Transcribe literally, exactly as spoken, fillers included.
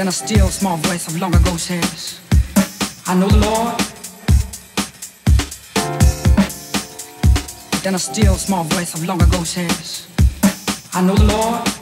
than a still small voice of long ago says, I know the Lord. Than a still small voice of long ago says, I know the Lord.